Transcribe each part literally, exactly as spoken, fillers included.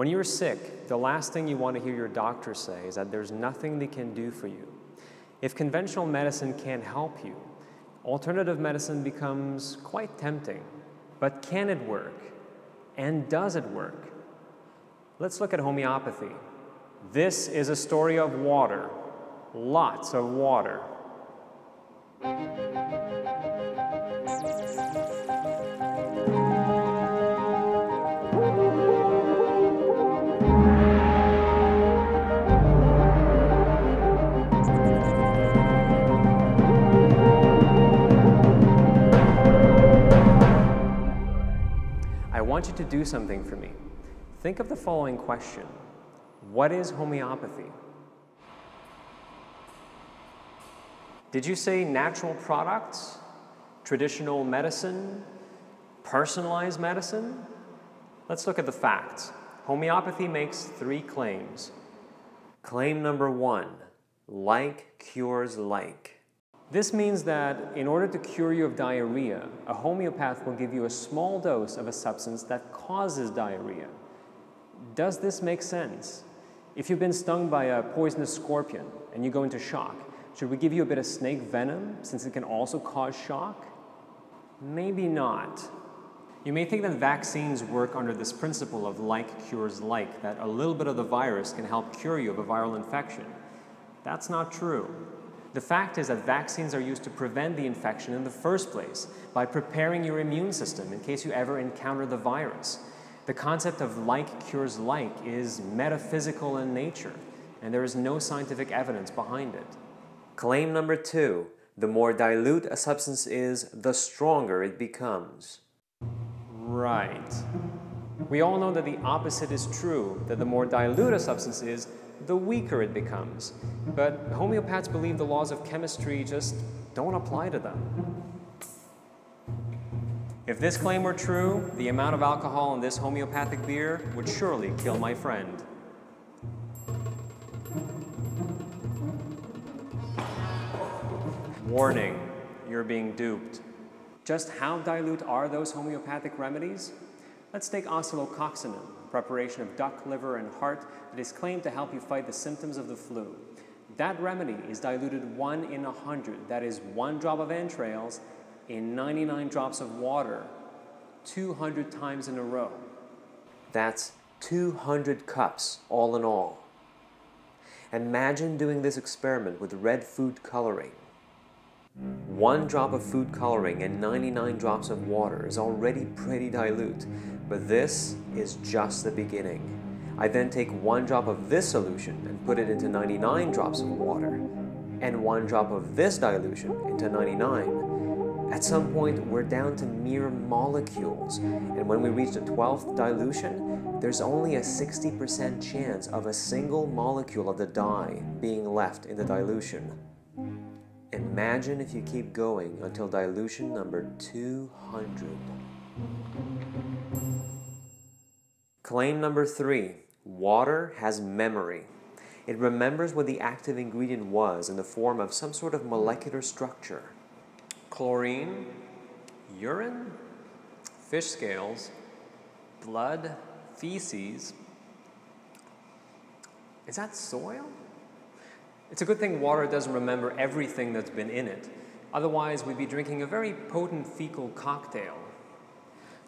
When you're sick, the last thing you want to hear your doctor say is that there's nothing they can do for you. If conventional medicine can't help you, alternative medicine becomes quite tempting. But can it work? And does it work? Let's look at homeopathy. This is a story of water. Lots of water. I want you to do something for me. Think of the following question. What is homeopathy? Did you say natural products, traditional medicine, personalized medicine? Let's look at the facts. Homeopathy makes three claims. Claim number one, like cures like. This means that in order to cure you of diarrhea, a homeopath will give you a small dose of a substance that causes diarrhea. Does this make sense? If you've been stung by a poisonous scorpion and you go into shock, should we give you a bit of snake venom since it can also cause shock? Maybe not. You may think that vaccines work under this principle of like cures like, that a little bit of the virus can help cure you of a viral infection. That's not true. The fact is that vaccines are used to prevent the infection in the first place by preparing your immune system in case you ever encounter the virus. The concept of like cures like is metaphysical in nature, and there is no scientific evidence behind it. Claim number two, the more dilute a substance is, the stronger it becomes. Right. We all know that the opposite is true, that the more dilute a substance is, the weaker it becomes. But homeopaths believe the laws of chemistry just don't apply to them. If this claim were true, the amount of alcohol in this homeopathic beer would surely kill my friend. Warning, you're being duped. Just how dilute are those homeopathic remedies? Let's take oscillococcinum, a preparation of duck, liver, and heart that is claimed to help you fight the symptoms of the flu. That remedy is diluted one in a hundred, that is one drop of entrails in ninety-nine drops of water, two hundred times in a row. That's two hundred cups all in all. Imagine doing this experiment with red food coloring. One drop of food coloring and ninety-nine drops of water is already pretty dilute, but this is just the beginning. I then take one drop of this solution and put it into ninety-nine drops of water, and one drop of this dilution into ninety-nine. At some point, we're down to mere molecules, and when we reach the twelfth dilution, there's only a sixty percent chance of a single molecule of the dye being left in the dilution. Imagine if you keep going until dilution number two hundred. Claim number three, water has memory. It remembers what the active ingredient was in the form of some sort of molecular structure. Chlorine, urine, fish scales, blood, feces. Is that soil? It's a good thing water doesn't remember everything that's been in it. Otherwise, we'd be drinking a very potent fecal cocktail.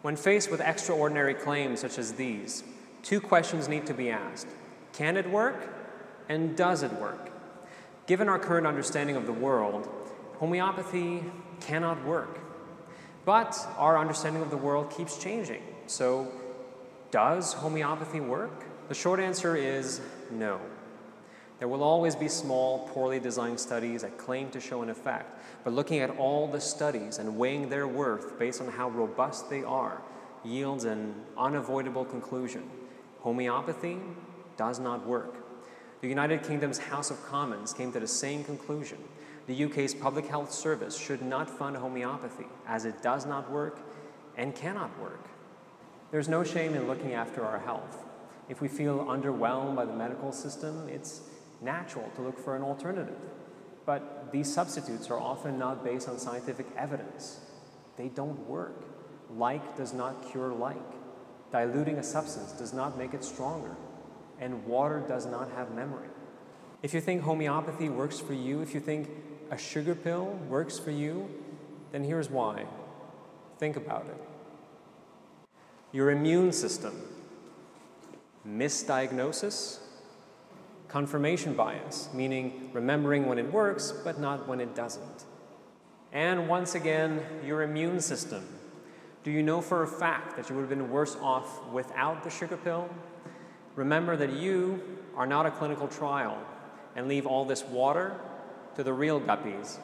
When faced with extraordinary claims such as these, two questions need to be asked. Can it work? And does it work? Given our current understanding of the world, homeopathy cannot work. But our understanding of the world keeps changing. So, does homeopathy work? The short answer is no. There will always be small, poorly designed studies that claim to show an effect, but looking at all the studies and weighing their worth based on how robust they are yields an unavoidable conclusion. Homeopathy does not work. The United Kingdom's House of Commons came to the same conclusion. The U K's Public Health Service should not fund homeopathy, as it does not work and cannot work. There's no shame in looking after our health. If we feel underwhelmed by the medical system, it's natural to look for an alternative. But these substitutes are often not based on scientific evidence. They don't work. Like does not cure like. Diluting a substance does not make it stronger, and water does not have memory. If you think homeopathy works for you, if you think a sugar pill works for you, then here's why. Think about it. Your immune system, misdiagnosis, confirmation bias, meaning remembering when it works, but not when it doesn't. And once again, your immune system. Do you know for a fact that you would have been worse off without the sugar pill? Remember that you are not a clinical trial, and leave all this water to the real guppies.